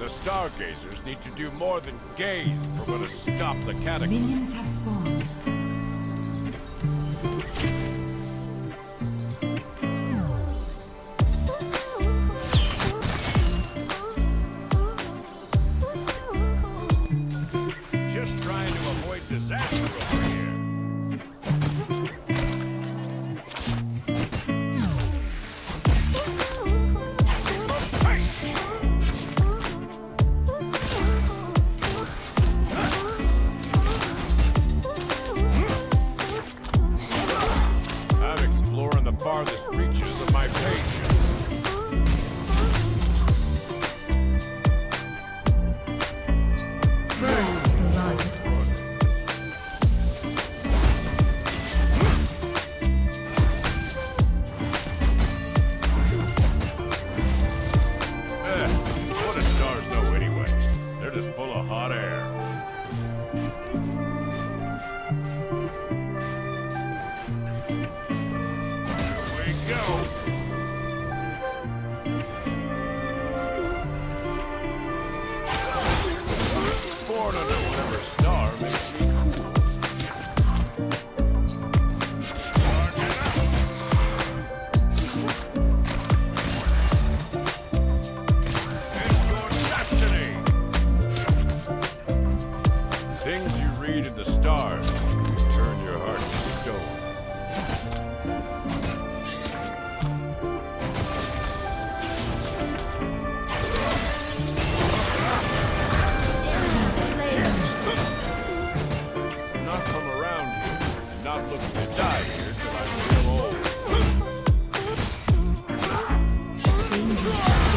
The Stargazers need to do more than gaze if we're going to stop the cataclysm. Minions have spawned. Just trying to avoid disaster over here. Farthest reaches of my patience. What do stars know anyway? They're just full of hot air. Things you read in the stars turn your heart to stone. Do not come around here. Do not look to die here till I feel old. Danger. Danger.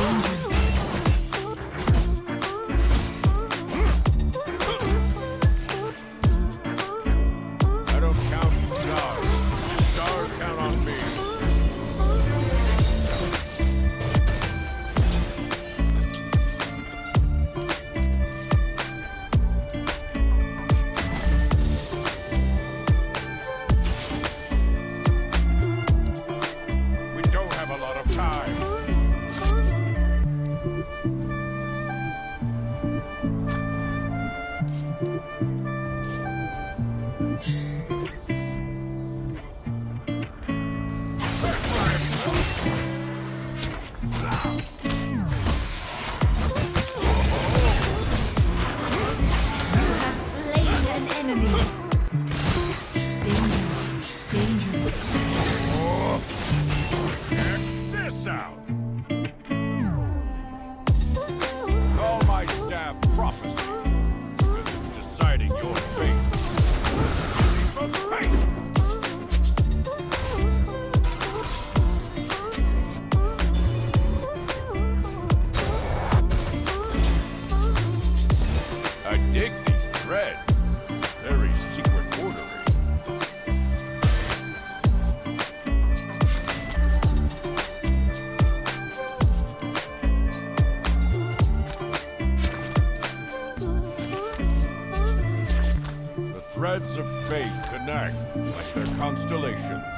Threads of fate connect like their constellations.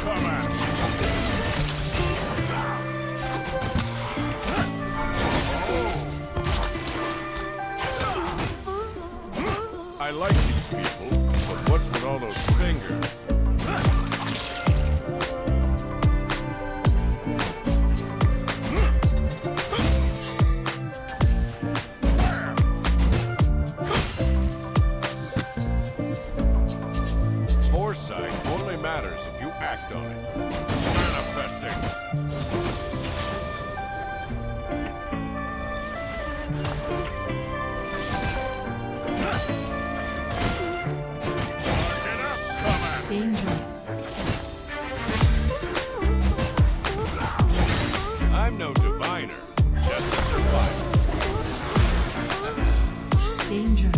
Come at me. I like these people, but what's with all those fingers? Only matters if you act on it. Manifesting. Danger. I'm no diviner, just a survivor. Danger.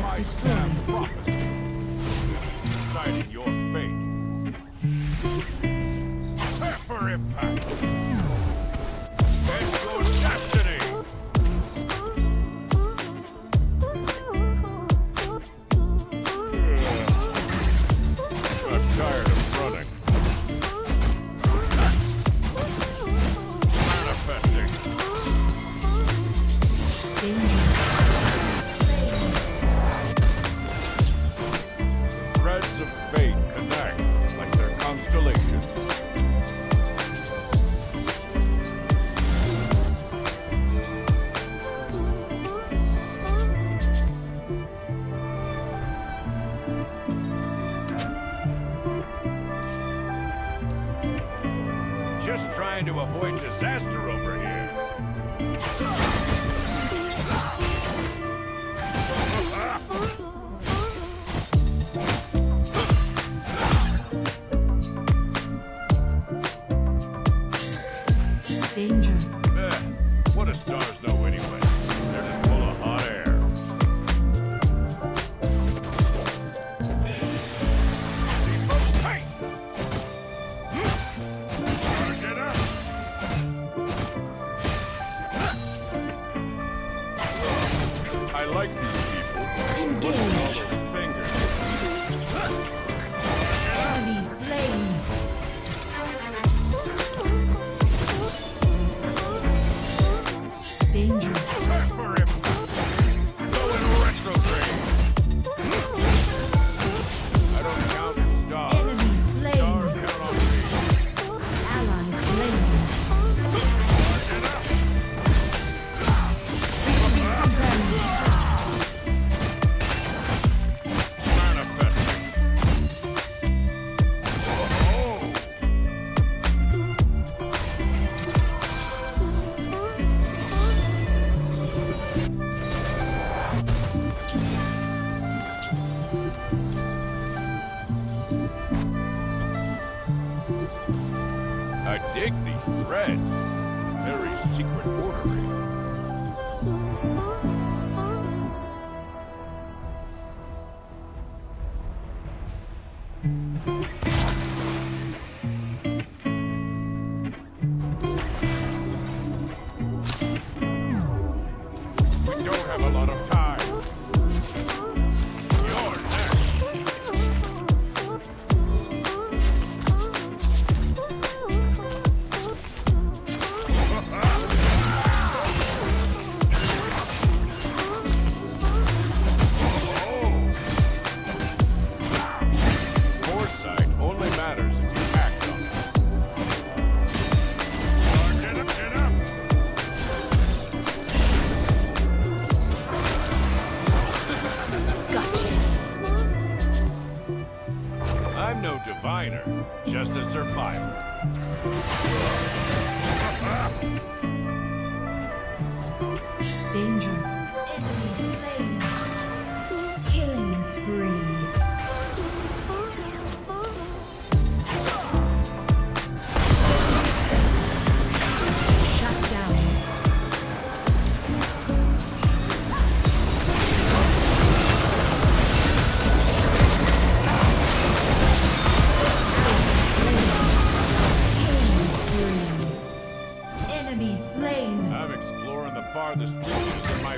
Turret destroyed. Decided your fate. Prepare for impact. It's your destiny. I'm tired of running. Manifesting. Threads of fate connect like their constellations. Just trying to avoid disaster over here. Danger. What do stars know anyway? They're just full of hot air. I like these people. Engage. Fingers. Enemy slain. Danger. Prepare for him. Go in retrograde. I don't count the stars. Enemy slain. Stars count on me. Ally slain. I dig these threads. Very secret order. We don't have a lot of time. I'm no diviner, just a survivor. Danger. Enemy slain. Killing spree. Exploring the farthest reaches of my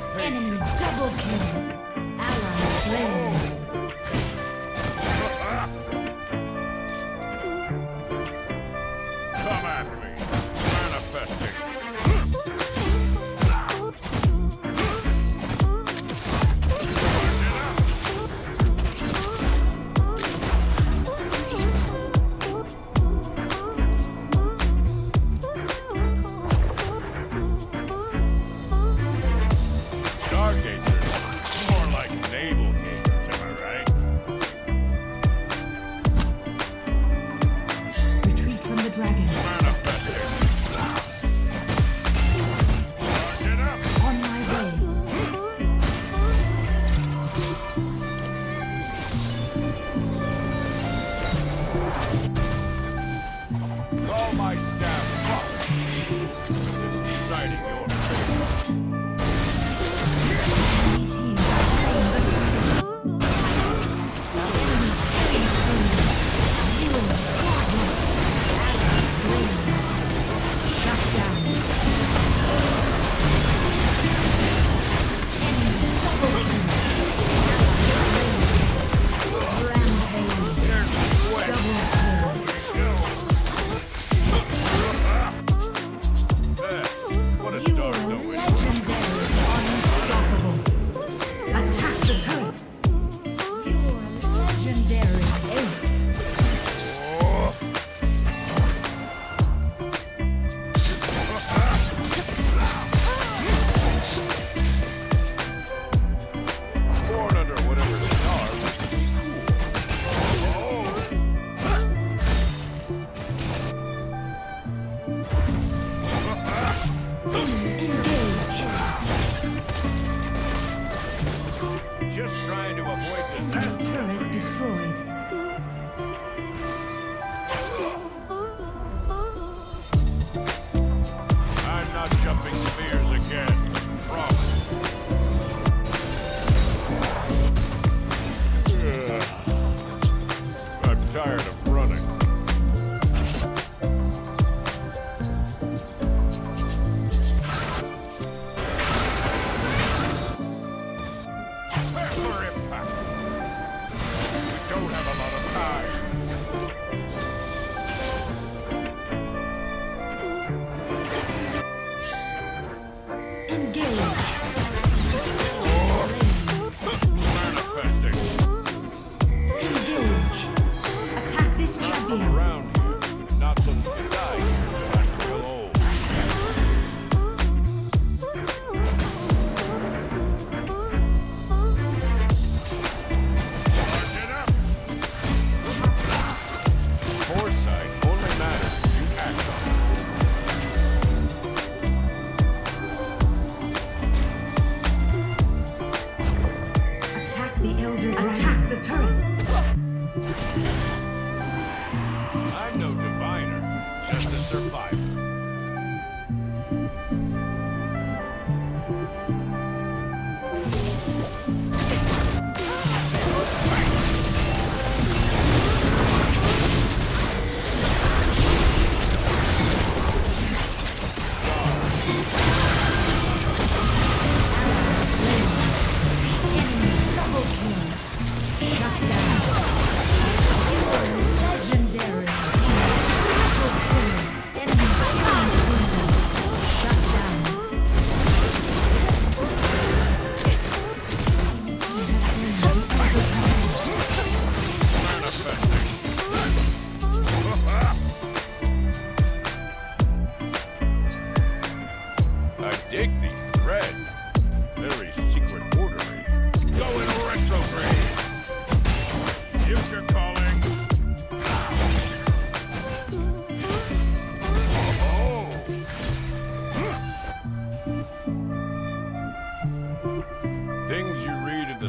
trying to avoid disaster. Turret destroyed. I'm not jumping spears again. Promise. I'm tired of running.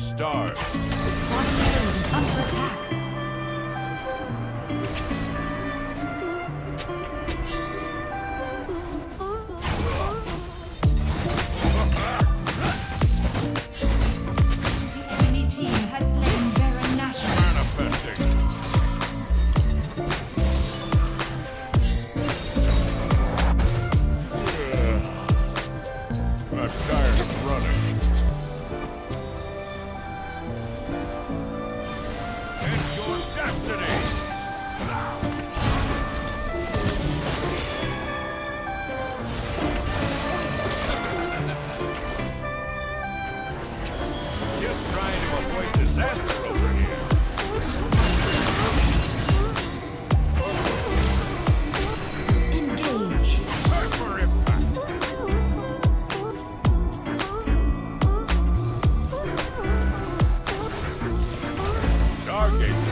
Stars. The top field is under attack. The enemy team has slain Baron Nashor. Manifesting. I'm tired of running. Stargazer.